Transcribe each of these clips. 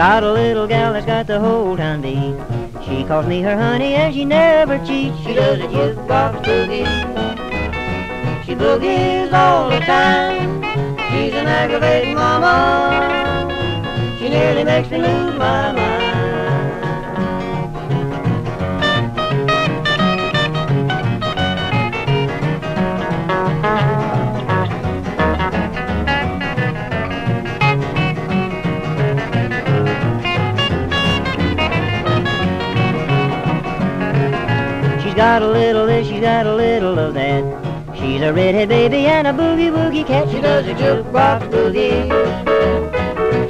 Got a little gal that's got the whole town beat. She calls me her honey and she never cheats. She does a jukebox boogie. She boogies all the time. She's an aggravating mama. She nearly makes me lose my mind. She's got a little this, she's got a little of that. She's a redhead baby and a boogie-woogie cat. She does a jukebox boogie.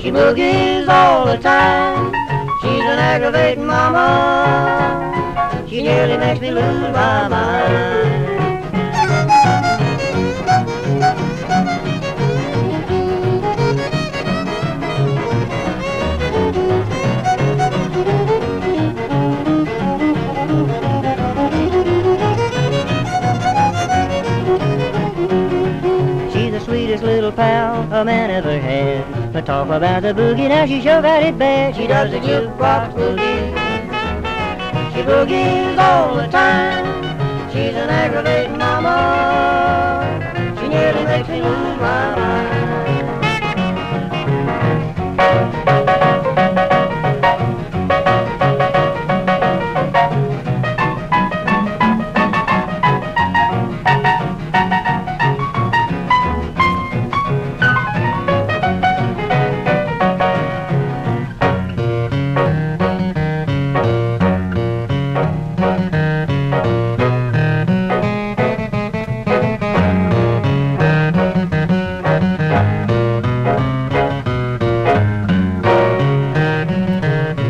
She boogies all the time. She's an aggravating mama. She nearly makes me lose my mind. Little pal a man ever had. But talk about the boogie, now she sure got it bad. She does the jukebox boogie. She boogies all the time. She's an aggravating mama. She nearly makes me lose my mind.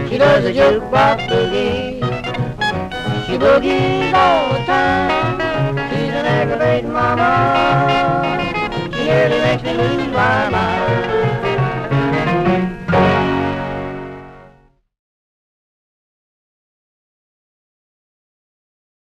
She does a jukebox boogie. She boogies all the time. She's an aggravating mama. She nearly makes me lose my mind.